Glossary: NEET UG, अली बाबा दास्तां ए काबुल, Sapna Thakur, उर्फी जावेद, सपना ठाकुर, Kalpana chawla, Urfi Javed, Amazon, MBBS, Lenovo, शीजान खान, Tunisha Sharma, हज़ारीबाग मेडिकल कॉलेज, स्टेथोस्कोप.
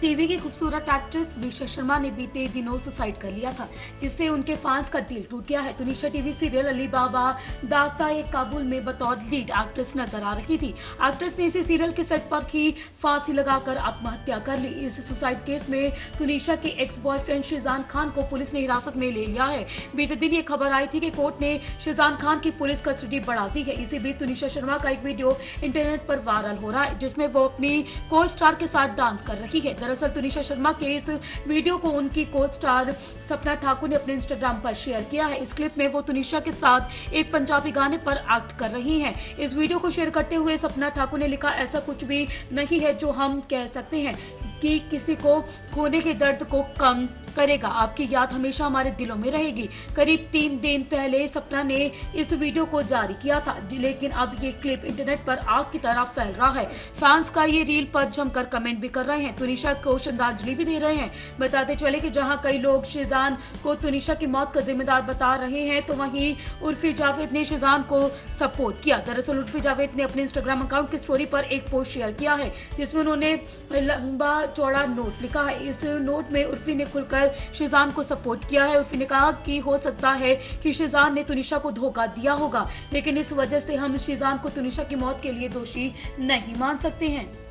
TV की खूबसूरत actress Tunisha Sharma ने बीते दिनों सुसाइड कर लिया था, जिससे उनके फैंस का दिल टूट गया है। तुनिशा टीवी सीरियल अली बाबा दास्तां ए काबुल में बतौर लीड एक्ट्रेस नजर आ रही थी। एक्ट्रेस ने इसी सीरियल के सेट पर ही फांसी लगाकर आत्महत्या कर ली। इस सुसाइड केस में तुनिशा के एक्स बॉयफ्रेंड शीजान खान को पुलिस ने हिरासत में ले लिया है। बीते दिन ये खबर आई थी कि कोर्ट ने शीजान खान की पुलिस कस्टडी बढ़ा दी है। इसी बीच तुनिशा शर्मा का एक वीडियो इंटरनेट पर वायरल हो रहा है, जिसमें वो अपनी को स्टार के साथ डांस कर रही है। दरअसल तुनिशा शर्मा के इस वीडियो को उनकी को स्टार सपना ठाकुर ने अपने इंस्टाग्राम पर शेयर किया है। इस क्लिप में वो तुनिशा के साथ एक पंजाबी गाने पर एक्ट कर रही हैं। इस वीडियो को शेयर करते हुए सपना ठाकुर ने लिखा, ऐसा कुछ भी नहीं है जो हम कह सकते हैं कि किसी को खोने के दर्द को कम करेगा। आपकी याद हमेशा हमारे दिलों में रहेगी। करीब 3 दिन पहले सपना ने इस वीडियो को जारी किया था, लेकिन अब ये क्लिप इंटरनेट पर आग की तरह फैल रहा है। फैंस का ये रील पर जमकर कमेंट भी कर रहे हैं, तुनिशा को श्रद्धांजलि भी दे रहे हैं। बताते चले कि जहां कई लोग शीजान को तुनिशा की मौत का जिम्मेदार बता रहे हैं, तो वहीं उर्फी जावेद ने शीजान को सपोर्ट किया। दरअसल उर्फी जावेद ने अपने इंस्टाग्राम अकाउंट की स्टोरी पर एक पोस्ट शेयर किया है, जिसमें उन्होंने लंबा चौड़ा नोट लिखा है। इस नोट में उर्फी ने खुलकर शीजान को सपोर्ट किया है। उर्फी ने कहा कि हो सकता है कि शीजान ने तुनिशा को धोखा दिया होगा, लेकिन इस वजह से हम शीजान को तुनिशा की मौत के लिए दोषी नहीं मान सकते हैं।